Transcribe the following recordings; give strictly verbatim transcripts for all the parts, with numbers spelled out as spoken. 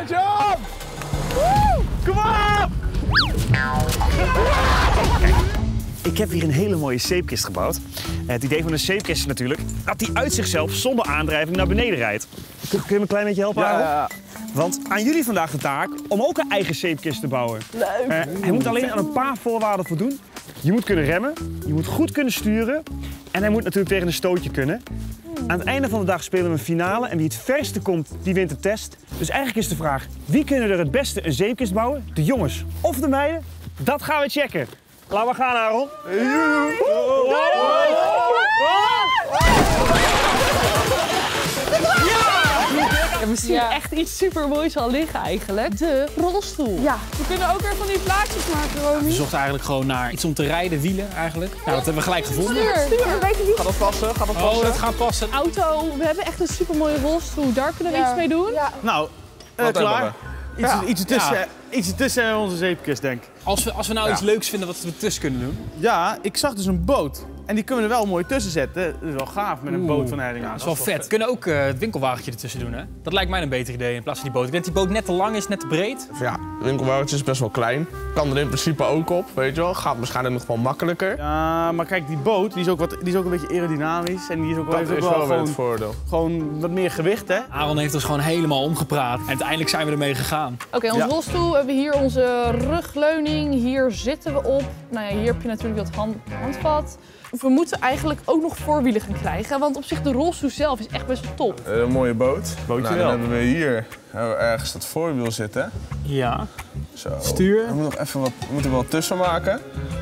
my job! Woo! Kom op! Ik heb hier een hele mooie zeepkist gebouwd. Het idee van een zeepkist is natuurlijk dat die uit zichzelf zonder aandrijving naar beneden rijdt. Kun je me een klein beetje helpen, Aaron? Ja. Want aan jullie vandaag de taak om ook een eigen zeepkist te bouwen. Leuk. Uh, hij moet alleen aan een paar voorwaarden voldoen. Je moet kunnen remmen, je moet goed kunnen sturen en hij moet natuurlijk tegen een stootje kunnen. Aan het einde van de dag spelen we een finale en wie het verste komt, die wint de test. Dus eigenlijk is de vraag, wie kunnen er het beste een zeepkist bouwen? De jongens of de meiden? Dat gaan we checken. Laten we gaan, Aaron. Ja, misschien ja. echt iets supermoois zal liggen eigenlijk. De rolstoel. Ja. We kunnen ook weer van die plaatjes maken, Romy. Ja, we zochten eigenlijk gewoon naar iets om te rijden, wielen eigenlijk. Nou, dat hebben we gelijk gevonden. Stuur, weet je niet. Gaat dat passen? Gaat dat passen? Oh, dat gaat passen. Auto, we hebben echt een supermooie rolstoel. Daar kunnen we ja. iets mee doen. Ja. Nou, uh, klaar. Iets, ja. iets, tussen, ja. iets tussen onze zeepkist, denk ik. Als we, als we nou ja. iets leuks vinden wat we tussen kunnen doen. Ja, ik zag dus een boot. En die kunnen we er wel mooi tussen zetten. Dat is wel gaaf met een Oeh, boot van Heiling aan. Ja, dat is wel vet. We kunnen ook uh, het winkelwagentje ertussen doen, hè? Dat lijkt mij een beter idee in plaats van die boot. Ik denk dat die boot net te lang is, net te breed. Ja, het winkelwagentje is best wel klein. Kan er in principe ook op, weet je wel. Gaat waarschijnlijk nog wel makkelijker. Ja, maar kijk, die boot die is, ook wat, die is ook een beetje aerodynamisch. En die is ook wel, dat heeft is ook wel, wel gewoon, het voordeel. Gewoon wat meer gewicht, hè? Aaron heeft ons gewoon helemaal omgepraat. En uiteindelijk zijn we ermee gegaan. Oké, okay, onze ja. rolstoel hebben we hier onze rugleuning. Hier zitten we op. Nou ja, hier heb je natuurlijk dat hand, handvat. We moeten eigenlijk ook nog voorwielen gaan krijgen, want op zich de rolstoel zelf is echt best wel top. Uh, een mooie boot. Bootje nou, dan wel. hebben we hier hebben we ergens dat voorwiel zitten. Ja. Zo. Stuur. We moeten nog even wat, we moeten er wel tussen maken.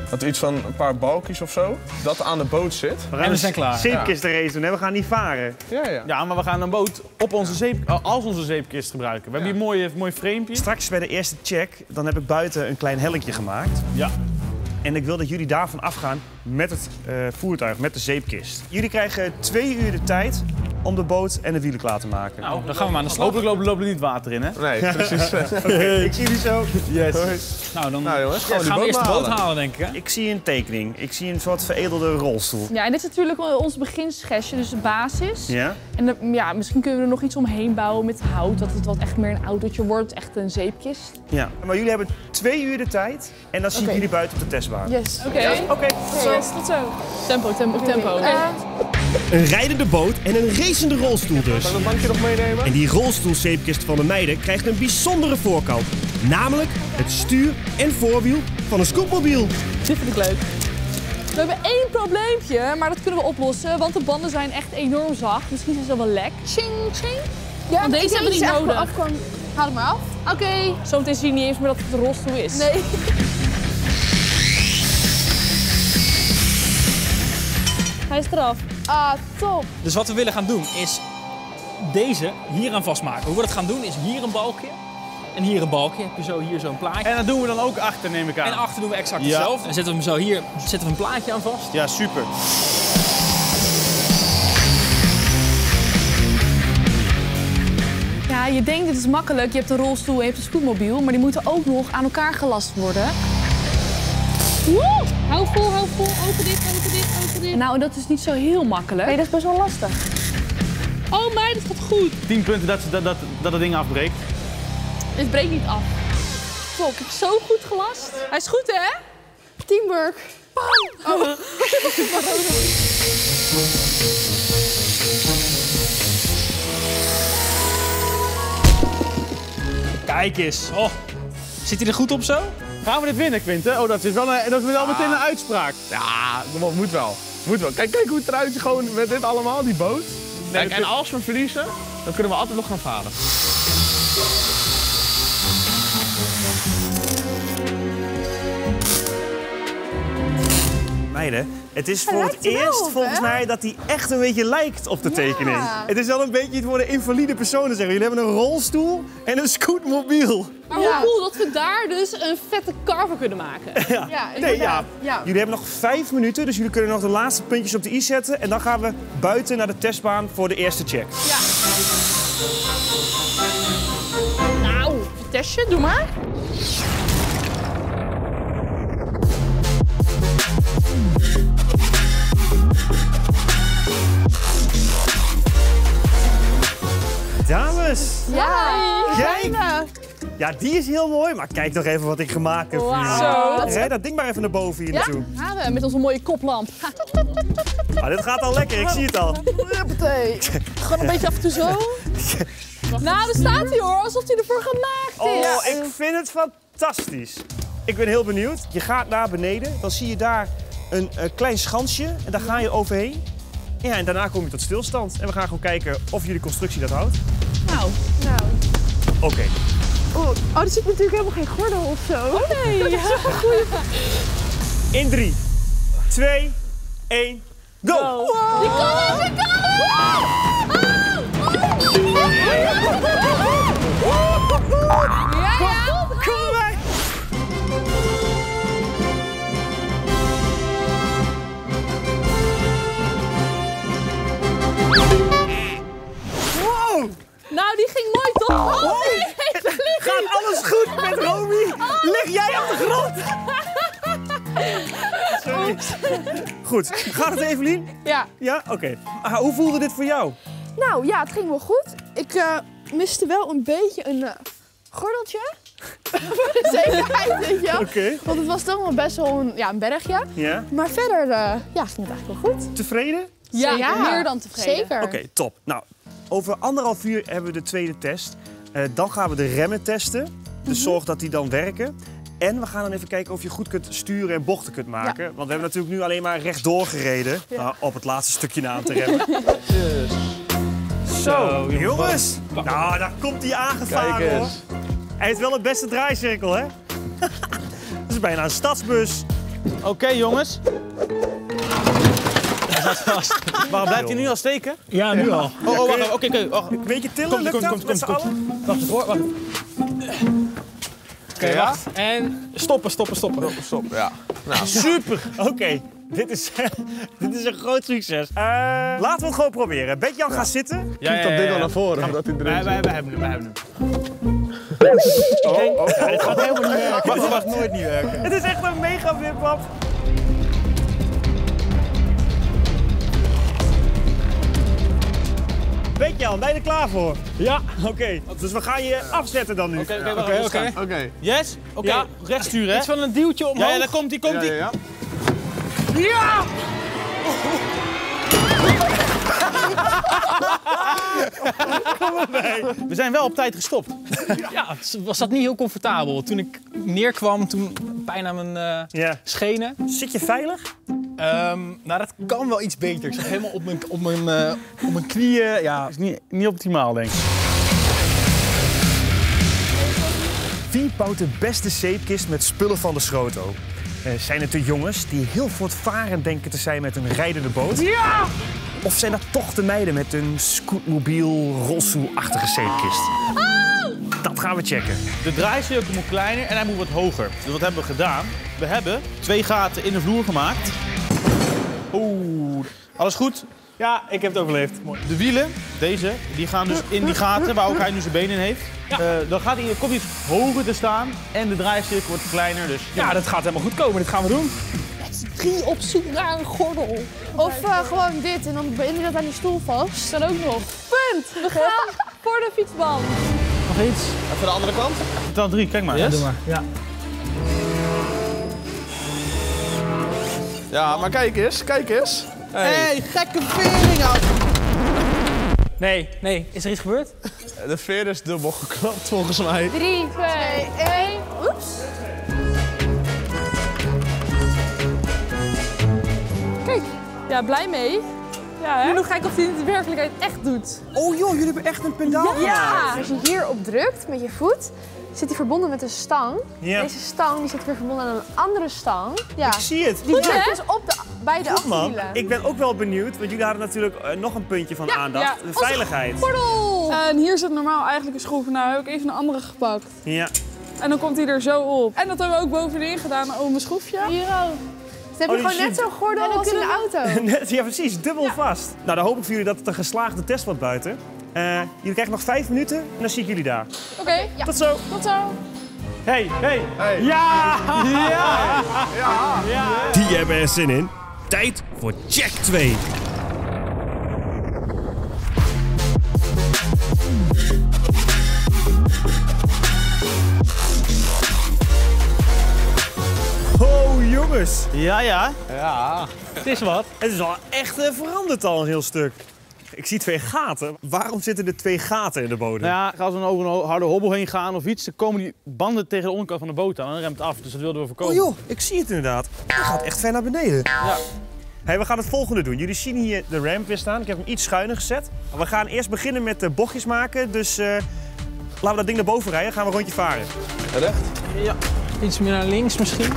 Dat iets van een paar balkjes of zo, dat aan de boot zit. We gaan en we zijn klaar. Zeepkist de race doen, hè? We gaan niet varen. Ja, ja. ja, maar we gaan een boot op onze zeep, als onze zeepkist gebruiken. We ja. hebben hier een mooi, mooi framepje. Straks bij de eerste check, dan heb ik buiten een klein hellinkje gemaakt. Ja. En ik wil dat jullie daarvan afgaan met het uh, voertuig, met de zeepkist. Jullie krijgen twee uur de tijd om de boot en de wielen klaar te maken. Nou, dan gaan we maar aan de slag. Hopelijk loopt er niet water in, hè? Nee, precies. Okay, ik zie jullie zo. Yes. Nou, dan nou, jongens, gaan we, gaan we eerst de boot halen. halen, denk ik, hè? Ik zie een tekening. Ik zie een soort veredelde rolstoel. Ja, en dit is natuurlijk ons beginschetsje, dus de basis. Ja. En de, ja, misschien kunnen we er nog iets omheen bouwen met hout, dat het wat echt meer een autootje wordt, echt een zeepkist. Ja. Maar jullie hebben twee uur de tijd en dan zien okay. jullie buiten op de testbaan. Yes. Oké. Okay. Oké. Okay. Okay. Yes, tot zo. Tempo, tempo, tempo. Okay. Een rijdende boot en een racende rolstoel dus. Kan ik een bankje nog meenemen? En die rolstoelzeepkist van de meiden krijgt een bijzondere voorkant. Namelijk het stuur en voorwiel van een scootmobiel. Dit vind ik leuk. We hebben één probleempje, maar dat kunnen we oplossen, want de banden zijn echt enorm zacht. Misschien zijn ze wel lek. Ching, ching. Ja, want deze hebben we niet nodig. Afkwam... Haal het maar af. Oké. Okay. Zometeen zie je niet eens meer dat het een rolstoel is. Nee. Hij is eraf. Ah, top. Dus wat we willen gaan doen is deze hier aan vastmaken. Hoe we dat gaan doen is hier een balkje en hier een balkje. Heb je zo hier zo'n plaatje. En dat doen we dan ook achter, neem ik aan. En achter doen we exact ja. hetzelfde. En zetten we hem zo hier, zetten we een plaatje aan vast. Ja, super. Ja, je denkt dit is makkelijk. Je hebt een rolstoel en je hebt een scootmobiel, maar die moeten ook nog aan elkaar gelast worden. Woe! Hou vol, hou vol, open dit, open dit, open dit. Nou, dat is niet zo heel makkelijk. Nee, dat is best wel lastig. Oh meid, dat gaat goed. tien punten dat, dat, dat, dat het ding afbreekt. Het breekt niet af. Fuck, ik heb zo goed gelast. Hij is goed, hè? Teamwork. Bam! Oh. Kijk eens. Oh. Zit hij er goed op zo? Gaan we dit winnen, Quinten? Oh, dat is wel, een, dat is wel ah. meteen een uitspraak. Ja, dat moet wel. Moet wel. Kijk, kijk hoe het eruit is gewoon met dit allemaal, die boot. Nee, kijk, en als we verliezen, dan kunnen we altijd nog gaan varen. Meiden, het is voor het eerst op, volgens mij dat hij echt een beetje lijkt op de ja. tekening. Het is wel een beetje het worden invalide personen zeggen. Jullie hebben een rolstoel en een scootmobiel. Maar ja. hoe cool dat we daar dus een vette car voor kunnen maken. Ja. Ja, nee, ja. ja. Jullie hebben nog vijf minuten, dus jullie kunnen nog de laatste puntjes op de i zetten. En dan gaan we buiten naar de testbaan voor de eerste check. Ja. Nou, een testje, doe maar. zus. Ja. Kijk. Ja, die is heel mooi, maar kijk nog even wat ik gemaakt heb. Wow. Zo. Rijd dat ding maar even naar boven hier naartoe. Ja, gaan we met onze mooie koplamp. Ah, dit gaat al lekker, ik zie het al. Gewoon een beetje af en toe zo. Nou, daar staat hij hoor, alsof hij ervoor gemaakt is. Oh, ik vind het fantastisch. Ik ben heel benieuwd. Je gaat naar beneden, dan zie je daar een uh, klein schansje en daar ga je overheen. Ja, en daarna kom je tot stilstand. En we gaan gewoon kijken of jullie constructie dat houdt. Nou, nou. Oké. Okay. Oh, oh, er zit natuurlijk helemaal geen gordel of zo. Oh nee, dat is zo'n goeie. In drie, twee, één, go! Wow. Wow. Je kan het, je kan het! Ja, ja! Kom bij! Wow! Nou, die ging mooi toch? Oh, nee. Gaat alles goed met Romy? Oh. Lig jij op de grond? Sorry. Goed, gaat het Evelien? Ja. Ja? Oké. Okay. Ah, hoe voelde dit voor jou? Nou ja, het ging wel goed. Ik uh, miste wel een beetje een uh, gordeltje. Voor de zekerheid, weet je wel. Okay. Want het was toch wel best wel een, ja, een bergje. Ja. Maar verder uh, ja, ging het eigenlijk wel goed. Tevreden? Ja, ja, meer dan tevreden. Zeker. Oké, okay, top. Nou, over anderhalf uur hebben we de tweede test. Uh, dan gaan we de remmen testen. Dus zorg dat die dan werken. En we gaan dan even kijken of je goed kunt sturen en bochten kunt maken. Ja. Want we hebben natuurlijk nu alleen maar rechtdoor gereden. Ja. Nou, op het laatste stukje na aan te remmen. Dus. Zo, jongens. Nou, daar komt hij aangevaren hoor. Hij heeft wel het beste draaicirkel, hè? Dat is bijna een stadsbus. Oké, okay, jongens. Waarom blijft hij nu al steken? Ja, nu al. Oh, oh, wacht, oké, oké. Een beetje tillen, lukt dat met z'n allen? Wacht, wacht. Oké, wacht. En stoppen, stoppen, stoppen. Stoppen, ja. Nou. Super! Oké, okay. dit, is, dit is een groot succes. Uh, laten we het gewoon proberen. Bert-Jan, ja. Ga zitten. Ja, ja, ja, ja. Kijk dat ding al naar voren, omdat hij erin zit. Wij hebben hem, wij hebben hem. Oh, oh, ja, dit gaat helemaal niet werken. Wacht, wacht, nooit niet werken. Het is echt een mega wip-wap. Bert-Jan, ben je er klaar voor? Ja. Oké, okay. Dus we gaan je afzetten dan nu. Oké, oké, oké. Oké. Oké. Yes? Oké, okay. Ja. Rechts sturen, hè? Iets van een duwtje omhoog. Ja, ja, daar komt die, komt die. Ja! Ja, ja. Ja! Kom erbij. We zijn wel op tijd gestopt. Ja, was dat niet heel comfortabel. Toen ik neerkwam, toen bijna mijn uh, yeah. schenen. Zit je veilig? Um, nou, dat kan wel iets beter. Ik zit helemaal op mijn, op mijn, uh, op mijn knieën. Ja, dat is niet, niet optimaal, denk ik. Wie bouwt de beste zeepkist met spullen van de Schroto? Uh, zijn het de jongens die heel voortvarend denken te zijn met een rijdende boot? Ja! Of zijn dat toch de meiden met een scootmobiel, rolstoelachtige zeepkist? Oh! Dat gaan we checken. De draaicirkel moet kleiner en hij moet wat hoger. Dus wat hebben we gedaan? We hebben twee gaten in de vloer gemaakt. Oeh, alles goed? Ja, ik heb het overleefd. Mooi. De wielen, deze, die gaan dus in die gaten waar ook hij nu zijn benen in heeft. Ja. Uh, dan gaat hij, komt hij hoger te staan en de draaicirkel wordt kleiner. Dus ja, dat gaat helemaal goed komen. Dat gaan we doen. Drie op zoek naar een gordel. Of uh, gewoon dit en dan ben je dat aan die stoel vast. Dan ook nog. Punt! We gaan voor de fietsbal. Nog iets? Even de andere kant. Dan drie, kijk maar. Yes. Ja, doe maar. Ja. Ja, maar kijk eens, kijk eens. Hé, hey. Hey, gekke vering af. Nee, nee. Is er iets gebeurd? De veer is dubbel geklapt volgens mij. drie, twee, één, oeps. Kijk, ja, blij mee. Ja, hè? Nu ga ik of hij het in de werkelijkheid echt doet. Oh joh, jullie hebben echt een pedaal. Ja. Ja. Als je hierop drukt met je voet, zit hij verbonden met een stang. Yep. Deze stang die zit weer verbonden aan een andere stang. Ja. Ik zie het. Die drukt dus op de, bij de achterwielen. Ik ben ook wel benieuwd, want jullie hadden natuurlijk uh, nog een puntje van ja, aandacht. Ja. De veiligheid. Gordel! Uh, en hier zit normaal eigenlijk een schroef. Nou, heb ik even een andere gepakt. Ja. En dan komt hij er zo op. En dat hebben we ook bovenin gedaan. Oh, mijn schroefje. Hier ook. Dus heb je oh, gewoon net zo'n gordel en als in de auto. Net, ja, precies. Dubbel ja. Vast. Nou, dan hoop ik voor jullie dat het een geslaagde test wordt buiten. Uh, jullie krijgen nog vijf minuten en dan zie ik jullie daar. Oké, okay, ja. Tot zo. Tot zo. Hey, hey. Hey. Ja! Ja! Ja! Ja! Ja! Die hebben er zin in. Tijd voor check twee. Ja, ja. Ja. Het is wat. Het is al echt uh, veranderd al een heel stuk. Ik zie twee gaten. Waarom zitten er twee gaten in de bodem? Nou ja, als we over een harde hobbel heen gaan of iets, dan komen die banden tegen de onderkant van de boot aan en dan remt het af. Dus dat wilden we voorkomen. Oh joh, ik zie het inderdaad. Hij gaat echt ver naar beneden. Ja. Hey, we gaan het volgende doen. Jullie zien hier de ramp weer staan. Ik heb hem iets schuiner gezet. We gaan eerst beginnen met de bochtjes maken. Dus uh, laten we dat ding naar boven rijden. Gaan we een rondje varen. Recht? Ja, iets meer naar links misschien.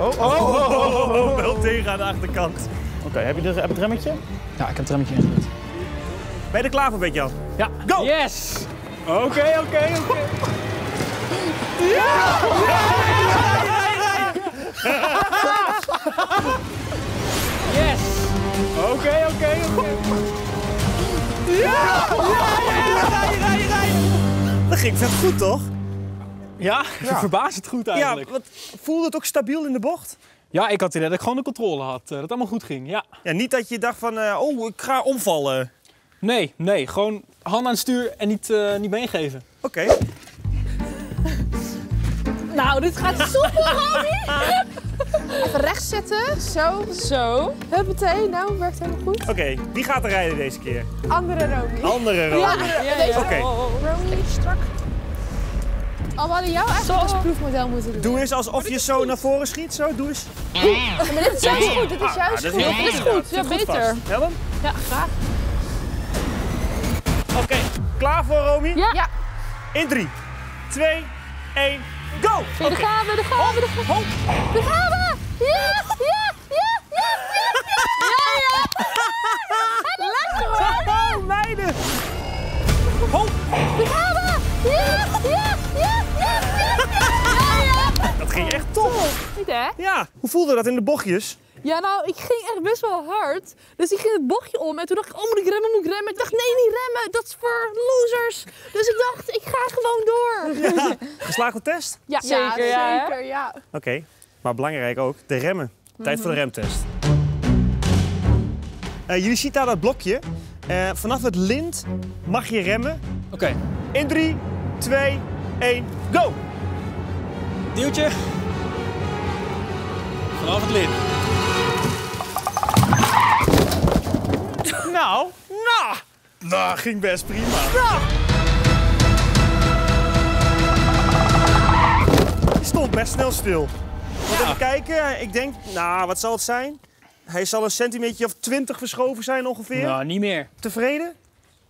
Oh, oh, oh, oh, oh, oh, oh. Wel tegen aan de achterkant. Oké, okay, heb je de, heb het remmetje? Ja, ik heb het remmetje ingezet. Ben je er klaar voor, Betjan? Ja. Go! Yes! Oké, okay, oké, okay, oké. Okay. Ja! Ja! Yes! Oké, okay, oké, okay, oké. Okay. Ja! Ja! Ja! Ja! Dat ging vet goed, toch? Ja, ja. Verbazend goed eigenlijk. Ja, wat, voelde het ook stabiel in de bocht? Ja, ik had het idee dat ik gewoon de controle had. Dat het allemaal goed ging, ja. Ja, niet dat je dacht van, uh, oh, ik ga omvallen. Nee, nee. Gewoon hand aan het stuur en niet, uh, niet meegeven. Oké. Okay. Nou, dit gaat soepel, Romy. Even rechts zetten. Zo. Zo. Huppatee. Nou, werkt helemaal goed. Oké, okay, wie gaat er rijden deze keer? Andere Romy. Andere Romy. Ja, ja, ja, ja. Oké. Okay. Romy, strak. Oh, we hadden jou echt als proefmodel moeten doen. Doe eens alsof je zo naar voren schiet. Zo, doe eens. Ja, maar dit is juist goed. Dit is juist ah, goed. Dit is goed. Ja, goed beter. Helm? Ja, graag. Oké, okay, klaar voor Romy? Ja. Ja. In drie, twee, één, go! Okay. Daar gaan we, daar gaan we, daar gaan we. Hop, hop. Daar gaan we! Ja, ja, ja, ja, ja, ja, ja. Lekker hoor! Meiden! Hop! Daar gaan we! Ja, ja, ja, ja, ja, ja. Dat ging echt top. Niet hè? Ja. Hoe voelde dat in de bochtjes? Ja, nou, ik ging echt best wel hard. Dus ik ging het bochtje om en toen dacht ik, oh, moet ik remmen, moet ik remmen? Ik dacht, nee, niet remmen, dat is voor losers. Dus ik dacht, ik ga gewoon door. Ja. Geslaagde test? Ja, zeker, ja, zeker, ja. Oké, okay. Maar belangrijk ook, de remmen. Tijd mm-hmm. voor de remtest. Uh, jullie zien daar dat blokje. Uh, vanaf het lint mag je remmen. Oké. Okay. In drie, twee, één, go! Duwtje. Vanaf het lint. Nou, nou, nou, ging best prima. Nou. Hij stond best snel stil. Ja. Even kijken, ik denk, nou, wat zal het zijn? Hij zal een centimeter of twintig verschoven zijn ongeveer. Nou, niet meer. Tevreden?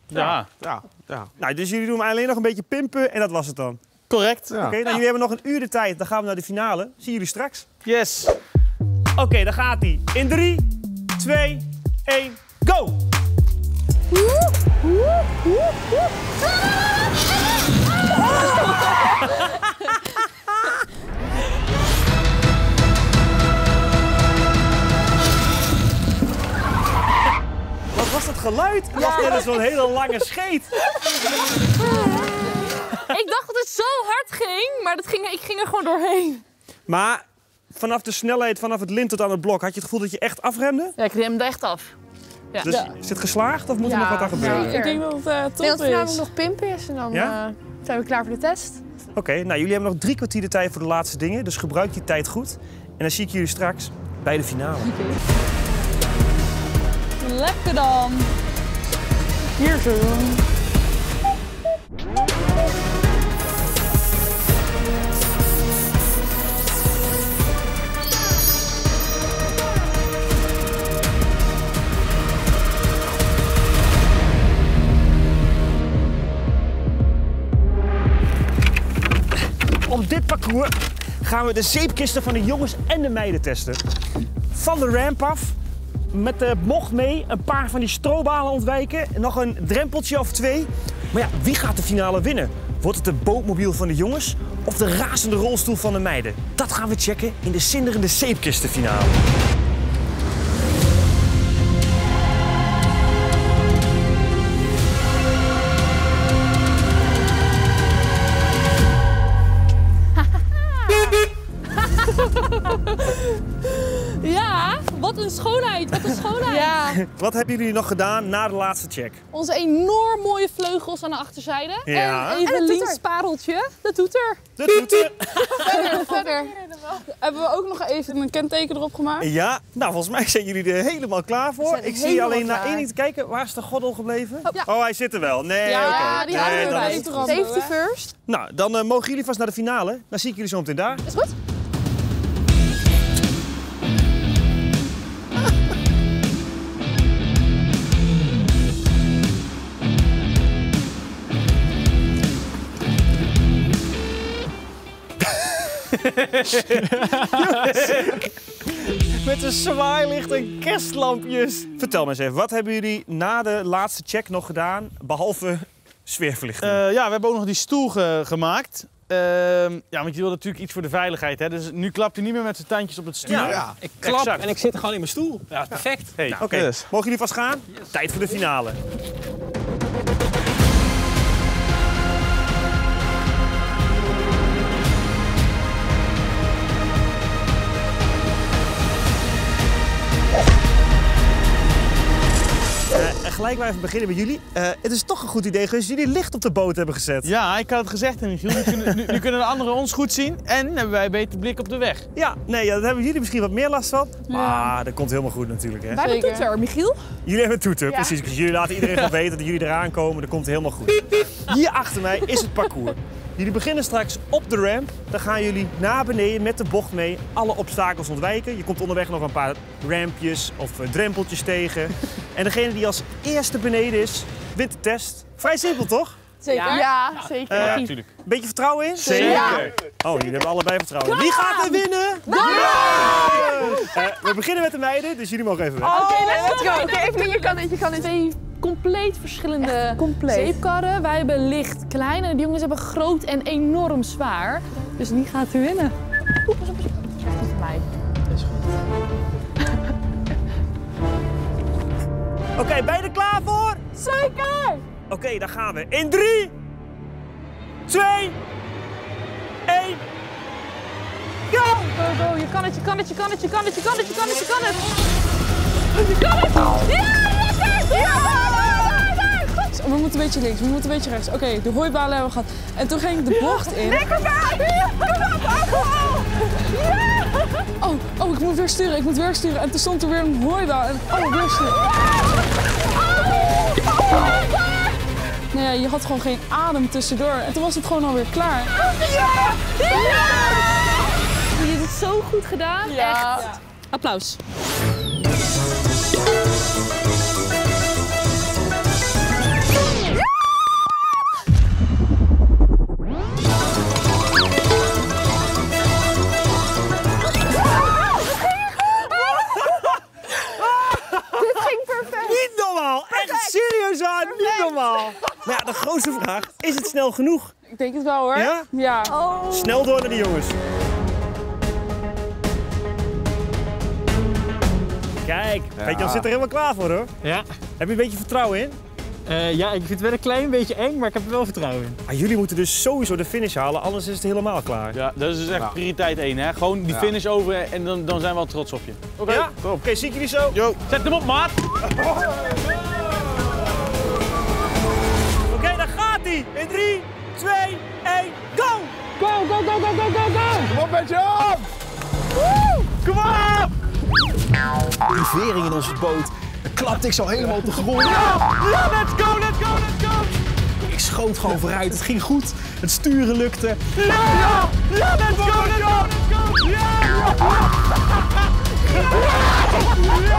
Ja. Ja. Ja. Ja. Nou, dus jullie doen alleen nog een beetje pimpen en dat was het dan? Correct. Ja. Oké, okay, nou, ja. Jullie hebben nog een uur de tijd. Dan gaan we naar de finale. Zien jullie straks. Yes. Oké, okay, daar gaat hij. In drie, twee, één, go! Wat was dat geluid? Het was net zo'n hele lange scheet. Ik dacht dat het zo hard ging, maar dat ging, ik ging er gewoon doorheen. Maar vanaf de snelheid, vanaf het lint tot aan het blok, had je het gevoel dat je echt afremde? Ja, ik remde echt af. Ja. Dus ja. Is het geslaagd of moet ja, er nog wat aan gebeuren? Ik denk dat het uh, top nee, dat is. Namelijk nog pimpen is en dan ja? uh, zijn we klaar voor de test. Oké, okay, nou jullie hebben nog drie kwartier de tijd voor de laatste dingen, dus gebruik die tijd goed. En dan zie ik jullie straks bij de finale. Lekker dan. Hier zo. Op dit parcours gaan we de zeepkisten van de jongens en de meiden testen. Van de ramp af, met de bocht mee, een paar van die strobalen ontwijken, nog een drempeltje of twee. Maar ja, wie gaat de finale winnen? Wordt het de bootmobiel van de jongens of de razende rolstoel van de meiden? Dat gaan we checken in de zinderende zeepkistenfinale. Wat een schoonheid, wat een schoonheid. Ja. Wat hebben jullie nog gedaan na de laatste check? Onze enorm mooie vleugels aan de achterzijde. Ja. En Evelien's pareltje, de toeter. De toeter. Verder, verder. Hebben we ook nog even een kenteken erop gemaakt? Ja, nou volgens mij zijn jullie er helemaal klaar voor. Ik zie alleen naar één ding te kijken. Waar is de goddel gebleven? Oh, ja. oh hij zit er wel. Nee, ja, okay. die hadden nee, we erbij. Safety first. Nou, dan uh, mogen jullie vast naar de finale. Dan zie ik jullie zo meteen daar. Is goed? Met een zwaailicht en kerstlampjes. Vertel me eens even, wat hebben jullie na de laatste check nog gedaan, behalve sfeerverlichting? Uh, ja, we hebben ook nog die stoel ge gemaakt. Uh, ja, want je wil natuurlijk iets voor de veiligheid, hè? Dus nu klapt hij niet meer met zijn tandjes op het stuur. Ja, ja. Ik klap exact. En ik zit gewoon in mijn stoel. Ja, perfect. Hey, nou, okay. yes. Mogen jullie vast gaan? Yes. Tijd voor de finale. Gelijk maar even beginnen met jullie. Uh, het is toch een goed idee geweest dat jullie licht op de boot hebben gezet. Ja, ik had het gezegd, Michiel. Nu kunnen, nu, nu kunnen de anderen ons goed zien en hebben wij een beter blik op de weg. Ja, nee, ja, daar hebben jullie misschien wat meer last van. Maar ja. ah, dat komt helemaal goed natuurlijk. Hè? Wij hebben toeter, Michiel. Jullie hebben toeter, ja. precies. Dus jullie laten iedereen wel weten dat jullie eraan komen. Dat komt helemaal goed. Piep, piep. Hier achter mij is het parcours. Jullie beginnen straks op de ramp. Dan gaan jullie naar beneden met de bocht mee. Alle obstakels ontwijken. Je komt onderweg nog een paar rampjes of drempeltjes tegen. En degene die als eerste beneden is, wint de test. Vrij simpel, toch? Zeker. Ja, ja zeker. Uh, natuurlijk. Beetje vertrouwen in? Zeker. Ja. Oh, jullie hebben allebei vertrouwen. Wie gaat er winnen? Ja! Ja! Uh, we beginnen met de meiden, dus jullie mogen even weg. Oké, okay, let's go. Oké, even je kan dit, je kan dit. Compleet verschillende compleet. zeepkarren. Wij hebben licht klein en de jongens hebben groot en enorm zwaar. Dus die gaat u winnen. Oeps, oeps, oeps. Dat is mij. Dat is goed. Oké, okay, ben je er klaar voor? Zeker! Oké, okay, dan gaan we. In drie, twee, één, go! Go, go, je kan het, je kan het, je kan het, je kan het, je kan het, je kan het, je kan het! Je kan het! Ja, lekker! Ja! We moeten een beetje links, we moeten een beetje rechts. Oké, okay, de hooibalen hebben we gehad. En toen ging ik de bocht in. Lekker bij! Oh, oh, ik moet weer sturen, ik moet weer sturen. En toen stond er weer een hooibaal. En oh, weer sturen. Nou ja, je had gewoon geen adem tussendoor. En toen was het gewoon alweer klaar. Je hebt het zo goed gedaan. Ja. Echt. Applaus. Nou ja, de grootste vraag, is het snel genoeg? Ik denk het wel hoor. Ja? Ja. Oh. Snel door naar die jongens. Kijk, ja. Weet je, dan zit er helemaal klaar voor hoor. Ja. Heb je een beetje vertrouwen in? Uh, ja, ik vind het wel een klein beetje eng, maar ik heb er wel vertrouwen in. Ah, jullie moeten dus sowieso de finish halen, anders is het helemaal klaar. Ja, dat is dus echt nou. prioriteit één hè. Gewoon die ja. finish over en dan, dan zijn we al trots op je. Oké, okay. ja? Oké, okay, zie ik jullie zo. Yo. Zet hem op, maat! Oh. In drie, twee, één, go! Go, go, go, go, go, go, go! Kom op met je op! Woe! Kom op! Die vering in onze boot, daar klapte ik zo helemaal op de grond. Ja! Ja, let's go, let's go, let's go! Ik schoot gewoon vooruit, het ging goed. Het sturen lukte. Ja! Ja, ja let's go, let's go, let's go! Ja! Ja!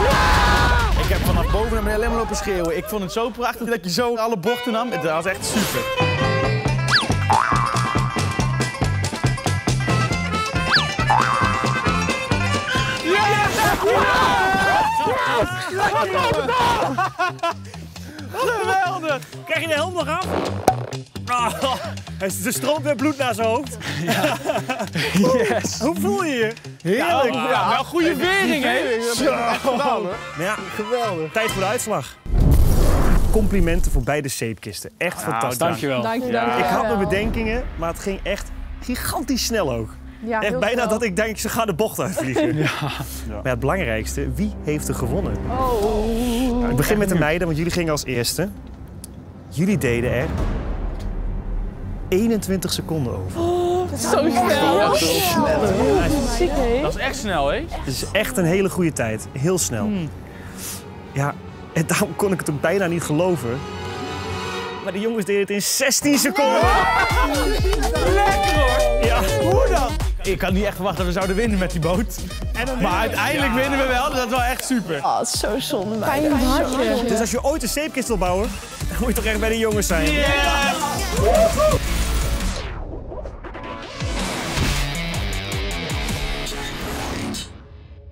Ja! Ik heb vanaf boven naar beneden alleen maar lopen schreeuwen. Ik vond het zo prachtig dat je zo alle bochten nam. Het was echt super. Geweldig! Krijg je de helm nog af? Oh, er stroomt weer bloed naar zijn hoofd. Ja. Yes. Hoe voel je je? Heerlijk. Ja, ja, wel goede vering, hè? Geweldig. Ja, geweldig. Tijd voor de uitslag. Complimenten voor beide zeepkisten. Echt nou, fantastisch. Dankjewel. Dank je, dank je. Ik had mijn bedenkingen, maar het ging echt gigantisch snel ook. Ja, echt bijna snel. Dat ik denk, ze gaan de bocht uitvliegen. Ja. Ja. Maar het belangrijkste, wie heeft er gewonnen? Oh. Nou, ik begin met de meiden, want jullie gingen als eerste. Jullie deden er eenentwintig seconden over. Oh, dat is zo snel. Ja, dat is snel. Ja, dat is ziek, hè? Dat is echt snel, hè? Het is echt een hele goede tijd. Heel snel. Hmm. Ja, en daarom kon ik het ook bijna niet geloven. Maar de jongens deden het in zestien seconden. Nee. Lekker hoor. Ja. Hoe dan? Ik had niet echt verwacht dat we zouden winnen met die boot. En maar uiteindelijk ja. winnen we wel. Dat is wel echt super. Oh, is zo zonde. Fijn hartje. Dus als je ooit een zeepkist wil bouwen, dan moet je toch echt bij de jongens zijn. Yes. Yes.